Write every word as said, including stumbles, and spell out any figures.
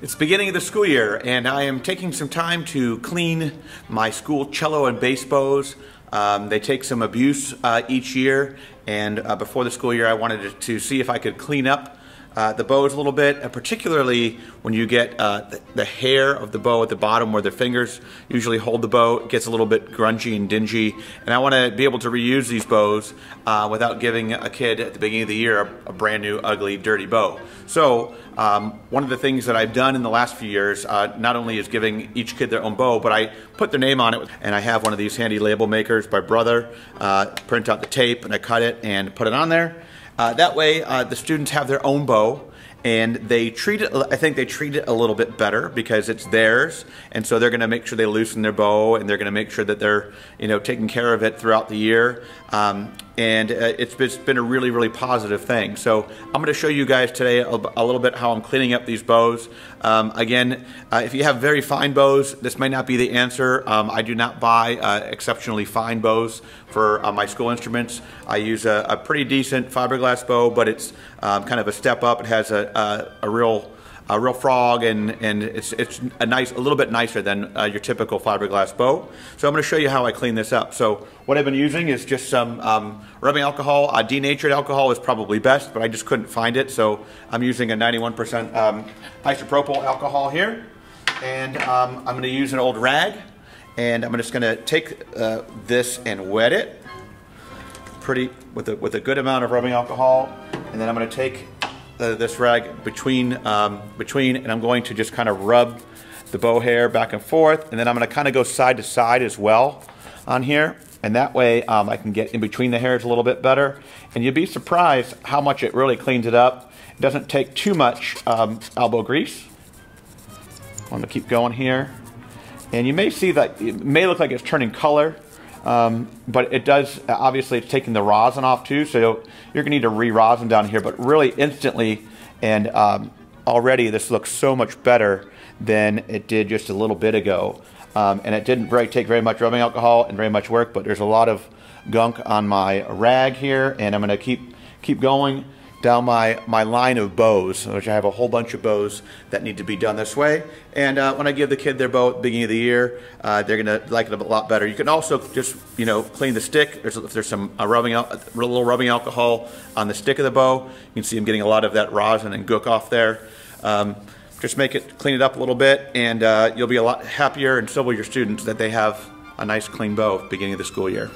It's the beginning of the school year, and I am taking some time to clean my school cello and bass bows. Um, they take some abuse uh, each year, and uh, before the school year I wanted to, to see if I could clean up uh, the bows a little bit, uh, particularly when you get uh, the, the hair of the bow at the bottom where the fingers usually hold the bow. It gets a little bit grungy and dingy, and I want to be able to reuse these bows uh, without giving a kid at the beginning of the year a, a brand new, ugly, dirty bow. So. Um, one of the things that I've done in the last few years, uh, not only is giving each kid their own bow, but I put their name on it, and I have one of these handy label makers by Brother. Uh, print out the tape, and I cut it and put it on there. Uh, that way, uh, the students have their own bow, and they treat it, I think they treat it a little bit better because it's theirs, and so they're gonna make sure they loosen their bow, and they're gonna make sure that they're, you know, taking care of it throughout the year. Um, and uh, it's, it's been a really, really positive thing. So I'm gonna show you guys today a, a little bit how I'm cleaning up these bows. Um, again, uh, if you have very fine bows, this might not be the answer. Um, I do not buy uh, exceptionally fine bows for uh, my school instruments. I use a, a pretty decent fiberglass bow, but it's um, kind of a step up. It has a Uh, a real, a real frog, and and it's it's a nice, a little bit nicer than uh, your typical fiberglass bow. So I'm going to show you how I clean this up. So what I've been using is just some um, rubbing alcohol. Uh, denatured alcohol is probably best, but I just couldn't find it, so I'm using a ninety-one percent um, isopropyl alcohol here, and um, I'm going to use an old rag, and I'm just going to take uh, this and wet it pretty with a with a good amount of rubbing alcohol, and then I'm going to take Uh, this rag between um, between and I'm going to just kind of rub the bow hair back and forth, and then I'm going to kind of go side to side as well on here, and that way um, I can get in between the hairs a little bit better, and you'd be surprised how much it really cleans it up. It doesn't take too much um, elbow grease. I'm going to keep going here, and you may see that it may look like it's turning color. Um, but it does, obviously it's taking the rosin off too, so you're going to need to re-rosin down here, but really instantly, and um, already this looks so much better than it did just a little bit ago. Um, and it didn't really take very much rubbing alcohol and very much work, but there's a lot of gunk on my rag here, and I'm going to keep keep going down my, my line of bows, which I have a whole bunch of bows that need to be done this way. And uh, when I give the kid their bow at the beginning of the year, uh, they're gonna like it a lot better. You can also just, you know, clean the stick. There's, if there's some uh, rubbing, a little rubbing alcohol on the stick of the bow, you can see I'm getting a lot of that rosin and gook off there. Um, just make it, clean it up a little bit, and uh, you'll be a lot happier, and so will your students, that they have a nice clean bow at the beginning of the school year.